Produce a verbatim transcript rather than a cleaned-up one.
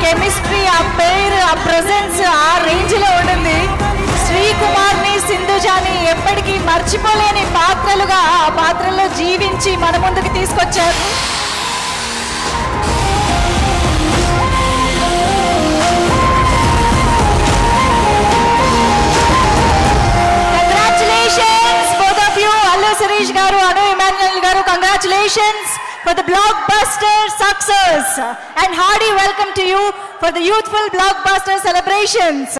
Chemistry आ pair आ presence आ रेंज लो उंटुंदी श्री कुमार नी सिंधुजानी एप्पटिकी मर्चिपोलेनी पात्रलुगा आ पात्रलो जीविंची मन मुंदुकु तीसुकोच्चारु Congratulations both of you Allu Suresh garu Anu Emmanuel garu congratulations for the blockbuster success and hearty welcome to you for the youthful blockbuster celebrations.